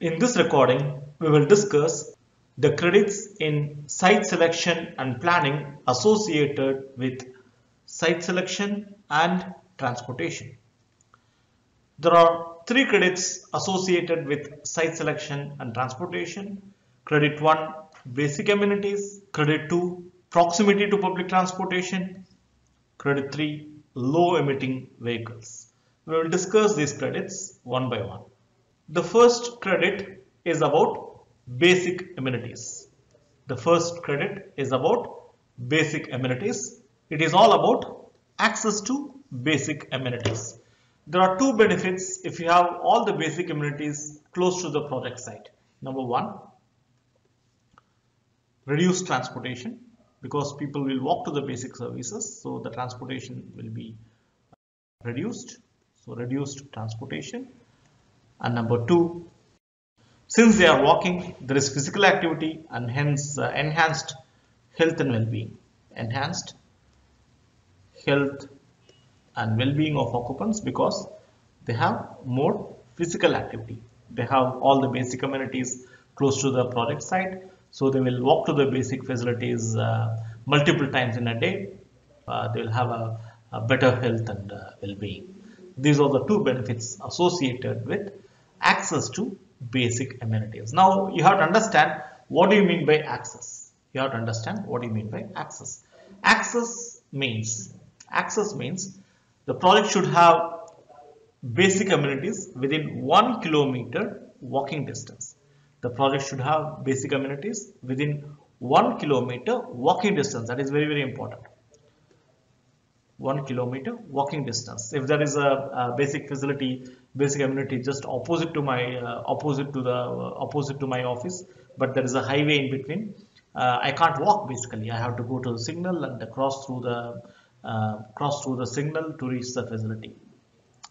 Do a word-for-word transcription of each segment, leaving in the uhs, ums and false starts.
In this recording, we will discuss the credits in site selection and planning associated with site selection and transportation. There are three credits associated with site selection and transportation. Credit one, basic amenities. Credit two, proximity to public transportation. Credit three, low emitting vehicles. We will discuss these credits one by one. The first credit is about basic amenities. The first credit is about basic amenities. It is all about access to basic amenities. There are two benefits if you have all the basic amenities close to the project site. Number one, reduce transportation, because people will walk to the basic services, so the transportation will be reduced. So reduced transportation. And number two, since they are walking, there is physical activity and hence uh, enhanced health and well-being. Enhanced health and well-being of occupants, because they have more physical activity. They have all the basic amenities close to the project site, so they will walk to the basic facilities uh, multiple times in a day. Uh, they will have a, a better health and uh, well-being. These are the two benefits associated with access to basic amenities. Now you have to understand what do you mean by access. You have to understand what do you mean by access. Access means access means the project should have basic amenities within one kilometer walking distance. The project should have basic amenities within one kilometer walking distance. That is very, very important. One kilometer walking distance. If there is a, a basic facility, basic amenity just opposite to my uh, opposite to the uh, opposite to my office, but there is a highway in between, uh, I can't walk basically. I have to go to the signal and cross through the uh, cross through the signal to reach the facility.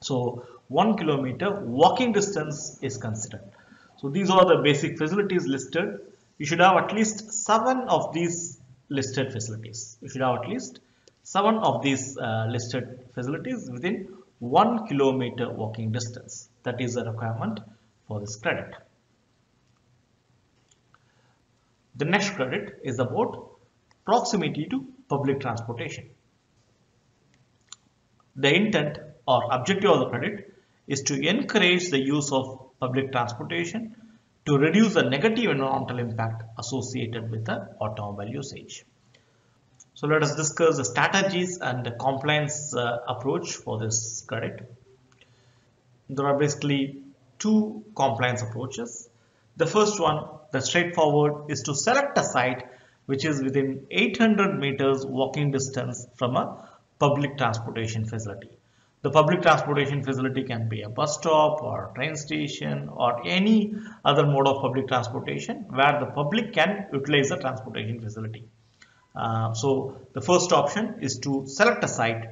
So one kilometer walking distance is considered. So these are the basic facilities listed. You should have at least seven of these listed facilities. You should have at least seven of these uh, listed facilities within one kilometer walking distance. That is a requirement for this credit. The next credit is about proximity to public transportation. The intent or objective of the credit is to encourage the use of public transportation to reduce the negative environmental impact associated with the automobile usage. So let us discuss the strategies and the compliance uh, approach for this credit. There are basically two compliance approaches. The first one, the straightforward, is to select a site which is within eight hundred meters walking distance from a public transportation facility. The public transportation facility can be a bus stop or train station or any other mode of public transportation where the public can utilize the transportation facility. Uh, so the first option is to select a site.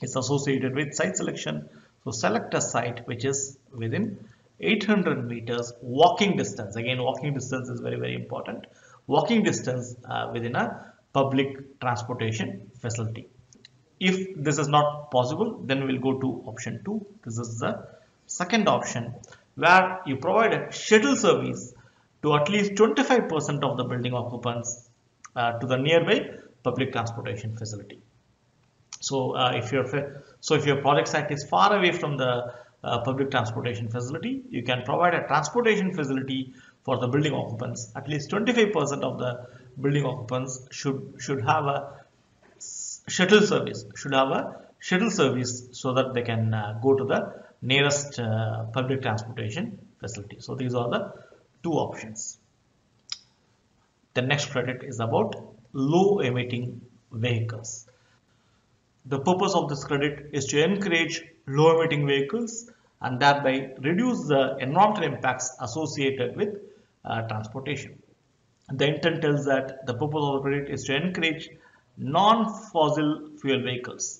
It's associated with site selection. So select a site which is within eight hundred meters walking distance. Again, walking distance is very, very important. Walking distance uh, within a public transportation facility. If this is not possible, then we'll go to option two. This is the second option, where you provide a shuttle service to at least twenty-five percent of the building occupants Uh, to the nearby public transportation facility. So uh, if your so if your project site is far away from the uh, public transportation facility, you can provide a transportation facility for the building occupants. At least twenty-five percent of the building occupants should should have a shuttle service. Should have a shuttle service so that they can uh, go to the nearest uh, public transportation facility. So these are the two options. The next credit is about low emitting vehicles. The purpose of this credit is to encourage low emitting vehicles and thereby reduce the environmental impacts associated with uh, transportation. The intent is that the purpose of the credit is to encourage non-fossil fuel vehicles.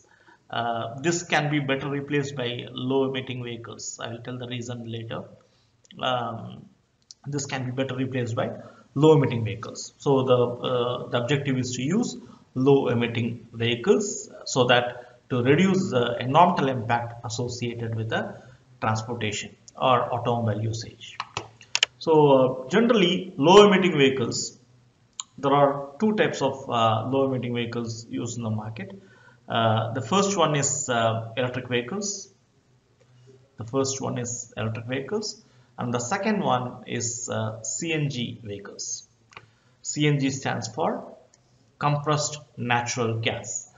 Uh, this can be better replaced by low emitting vehicles. I will tell the reason later. Um, this can be better replaced by low emitting vehicles. So the, uh, the objective is to use low emitting vehicles so that to reduce the environmental impact associated with the transportation or automobile usage. So uh, generally low emitting vehicles, there are two types of uh, low emitting vehicles used in the market. Uh, the first one is uh, electric vehicles. The first one is electric vehicles and the second one is uh, C N G vehicles. C N G stands for compressed natural gas.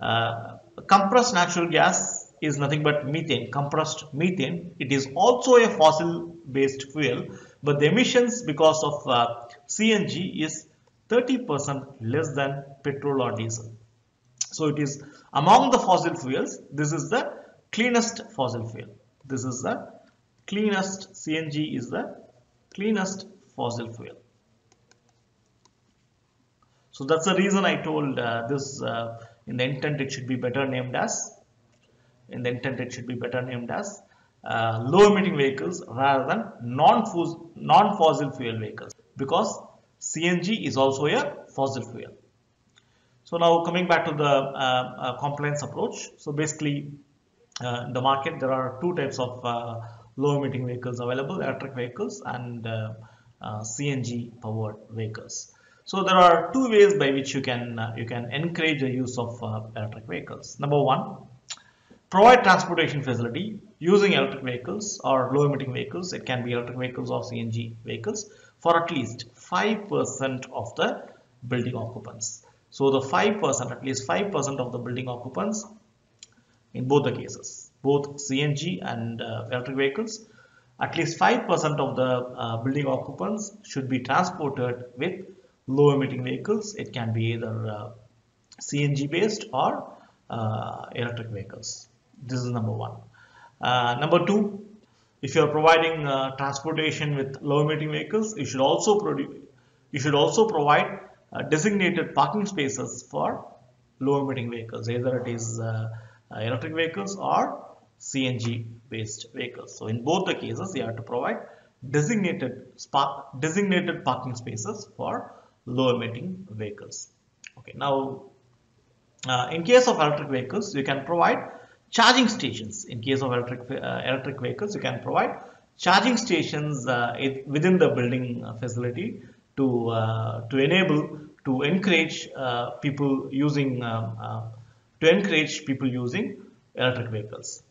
Uh, compressed natural gas is nothing but methane, compressed methane. It is also a fossil based fuel, but the emissions because of uh, C N G is thirty percent less than petrol or diesel. So it is among the fossil fuels, this is the cleanest fossil fuel. This is the cleanest, C N G is the cleanest fossil fuel. So that's the reason I told uh, this uh, in the intent it should be better named as, in the intent it should be better named as uh, low emitting vehicles rather than non-fossil fuel vehicles, because C N G is also a fossil fuel. So now coming back to the uh, uh, compliance approach. So basically uh, in the market there are two types of uh, low emitting vehicles available, electric vehicles and uh, uh, C N G powered vehicles. So there are two ways by which you can uh, you can encourage the use of uh, electric vehicles. Number one, provide transportation facility using electric vehicles or low emitting vehicles. It can be electric vehicles or C N G vehicles for at least five percent of the building occupants. So the five percent, at least five percent of the building occupants in both the cases, both C N G and uh, electric vehicles, at least five percent of the uh, building occupants should be transported with low emitting vehicles. It can be either uh, C N G based or uh, electric vehicles. This is number one. Uh, number two, if you are providing uh, transportation with low emitting vehicles, you should also produce, you should also provide uh, designated parking spaces for low emitting vehicles, either it is uh, electric vehicles or C N G based vehicles. So in both the cases, you have to provide designated spa, designated parking spaces for low emitting vehicles. Okay, now uh, in case of electric vehicles, you can provide charging stations. In case of electric uh, electric vehicles, you can provide charging stations uh, it, within the building uh, facility to uh, to enable to encourage uh, people using um, uh, to encourage people using electric vehicles.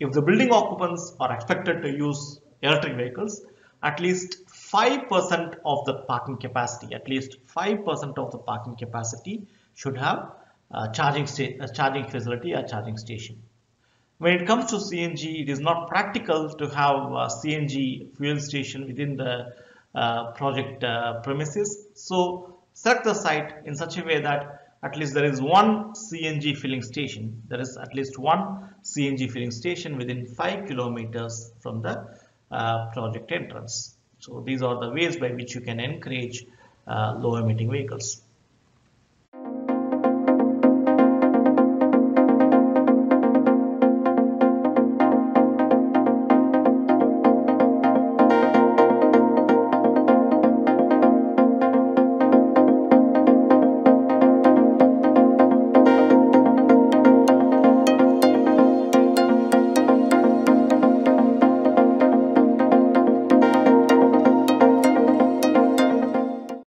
If the building occupants are expected to use electric vehicles, at least five percent of the parking capacity, at least five percent of the parking capacity should have a charging, a charging facility or charging station. When it comes to C N G, it is not practical to have a C N G fuel station within the uh, project uh, premises. So select the site in such a way that at least there is one C N G filling station. There is at least one C N G filling station within five kilometers from the uh, project entrance. So these are the ways by which you can encourage uh, low emitting vehicles.